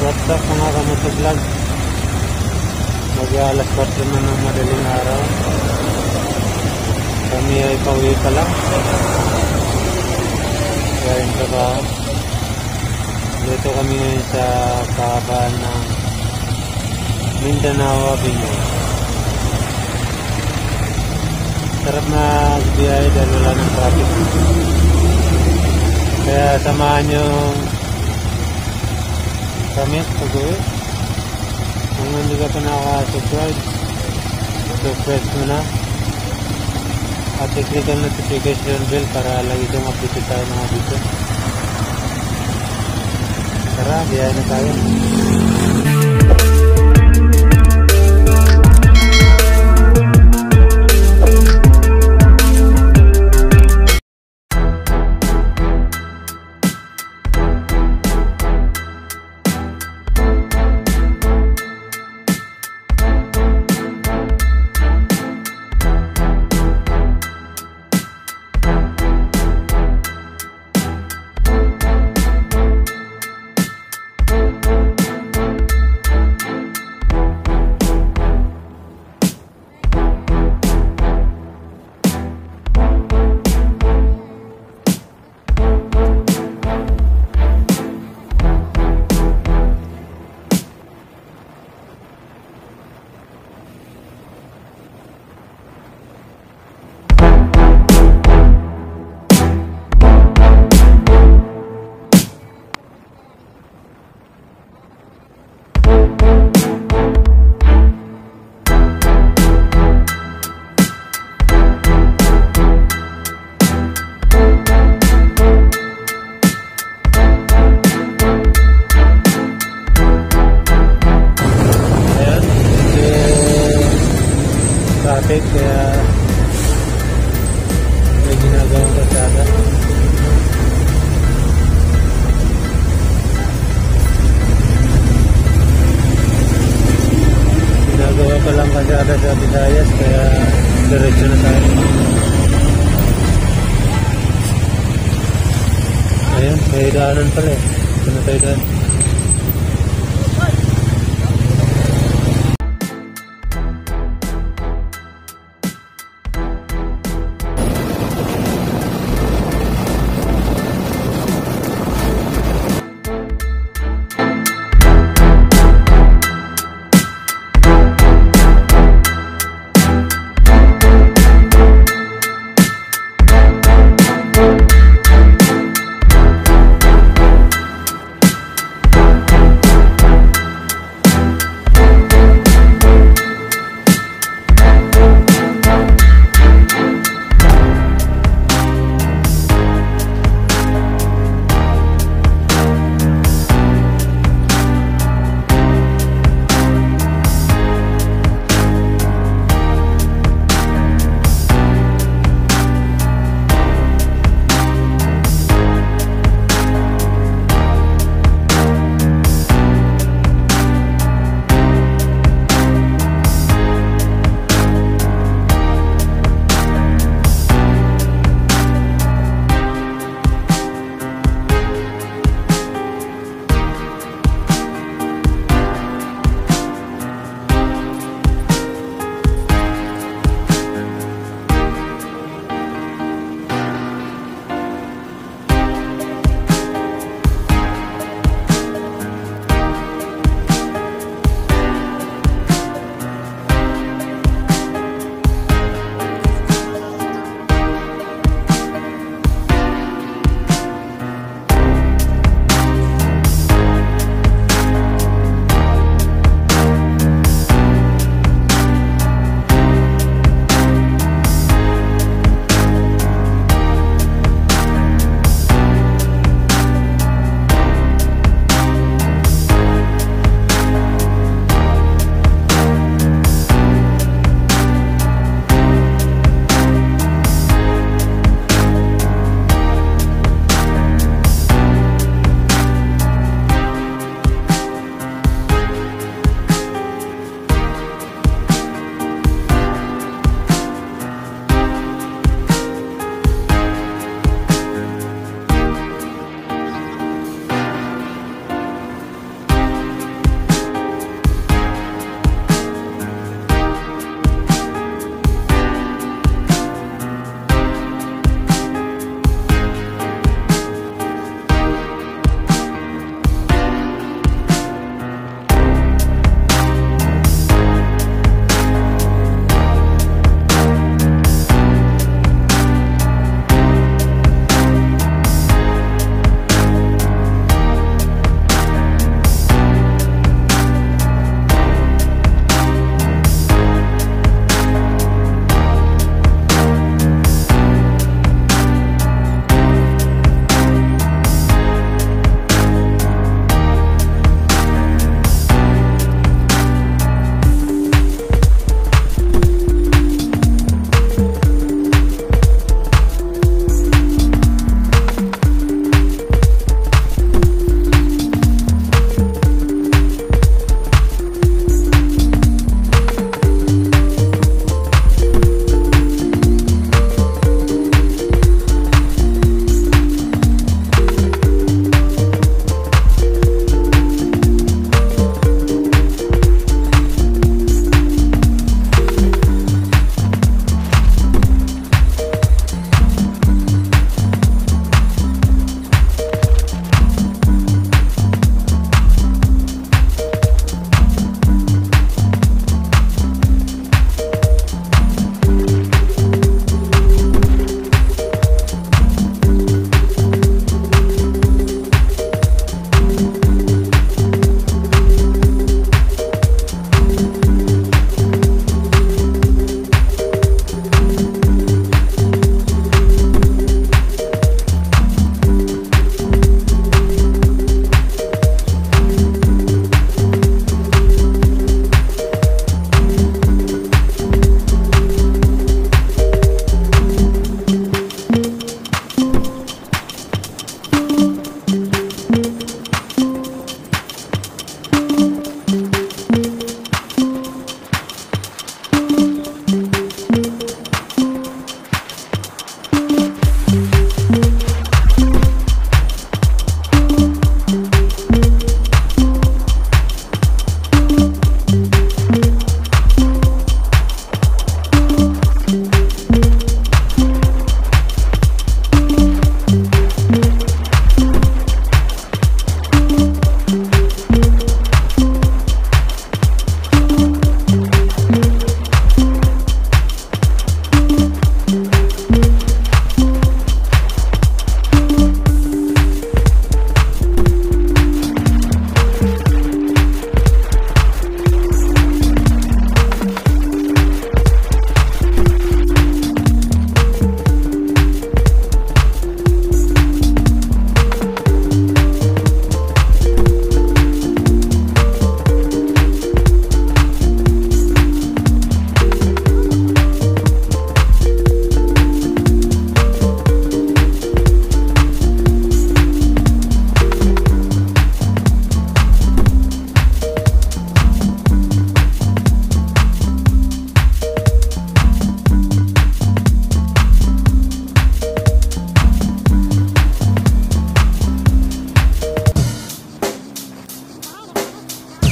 What's up mga kamotovlog? Mag-alas 4 na ng madaling araw. Kami ay pauwi pa lang. Galing trabaho. Dito kami ngayon sa kahabaan ng Mindanao Avenue. Sarap na biyahe dahil wala ng traffic. Kaya samahan nyo kami pag-uwi. Kung hindi ka pa nakasubscribe, subscribe mo na at i-click ang notification bell para lagi kang update tayo mga dito. Tara, biyahe na tayo. Kaya may ginagawang kasada. Ginagawa pa lang kasada sa Visayas, kaya diretso na tayo. Ayun, may daanan pala eh. Ito na tayo daan.